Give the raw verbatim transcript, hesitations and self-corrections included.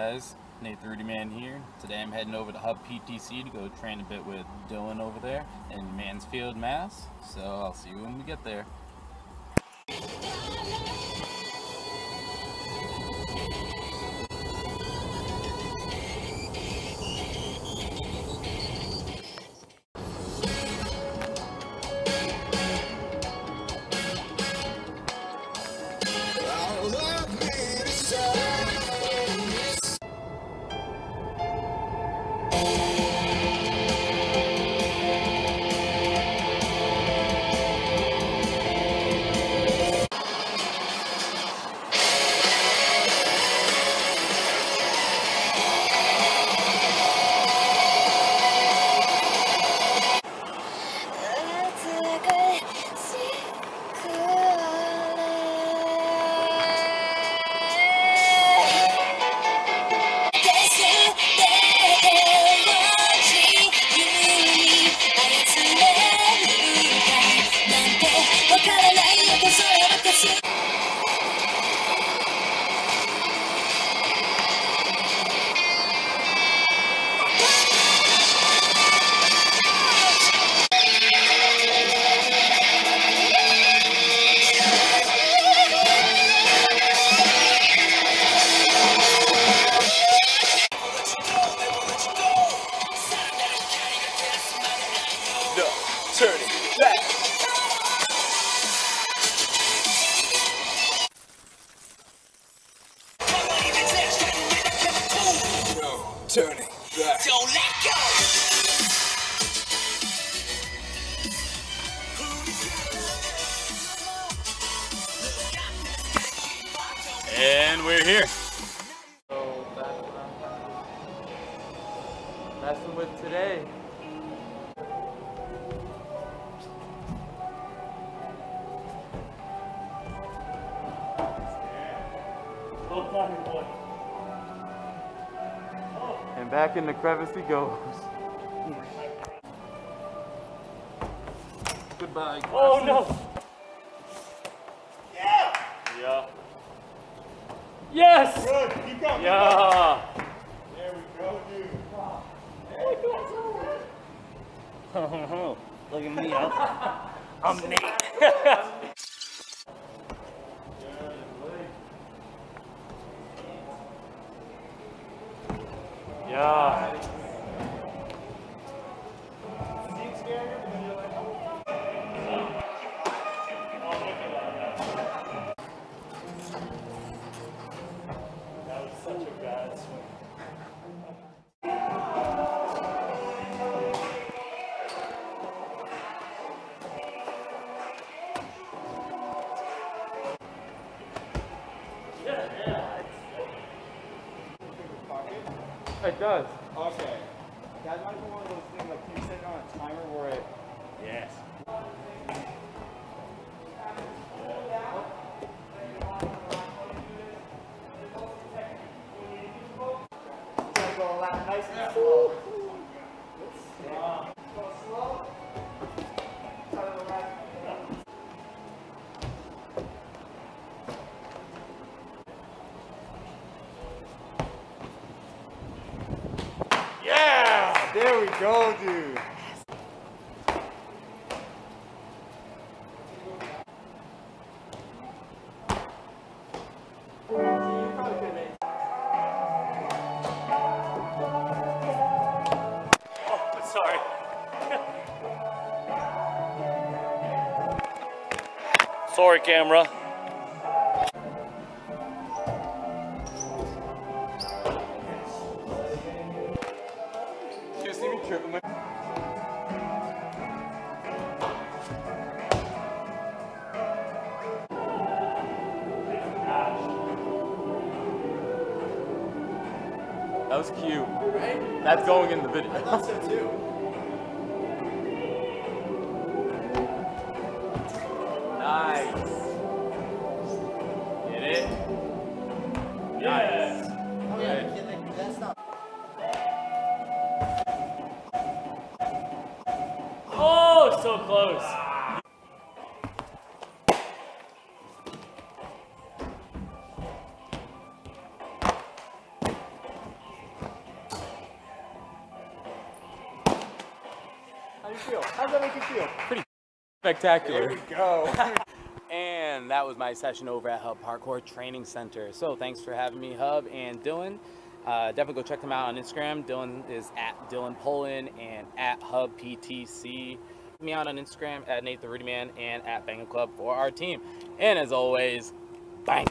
guys, Nate the Rudy Man here. Today I'm heading over to Hub P T C to go train a bit with Dylan over there in Mansfield, Mass. So I'll see you when we get there. Turning back. Don't let go. And we're here. So that's what I'm messing with today. Both on your boy. And back in the crevice he goes. Goodbye. Glasses. Oh no! Yeah! Yeah. Yes! Good, keep going. Yeah! There we go, dude. Wow. Oh, oh, look at me, huh? I'm Nate. Yeah. That was such a bad swing. Yeah, yeah. It does. Okay. That might be one of those things like you sitting on a timer where it. Yes. There we go, dude. Yes. Oh, sorry. Sorry, camera. That was cute. Right? That's going in the video. I thought so too. Nice. Get it? Yes. Nice. Oh, yeah, get like, that's not. Oh, so close. Ah. How do you feel? How does that make you feel? Pretty spectacular. There we go. And that was my session over at Hub Parkour Training Center. So thanks for having me, Hub and Dylan. Uh, definitely go check them out on Instagram. Dylan is at DylanPolin and at Hub P T C. Check me out on Instagram at Nate the Rudy Man and at Banga Club for our team. And as always, bang!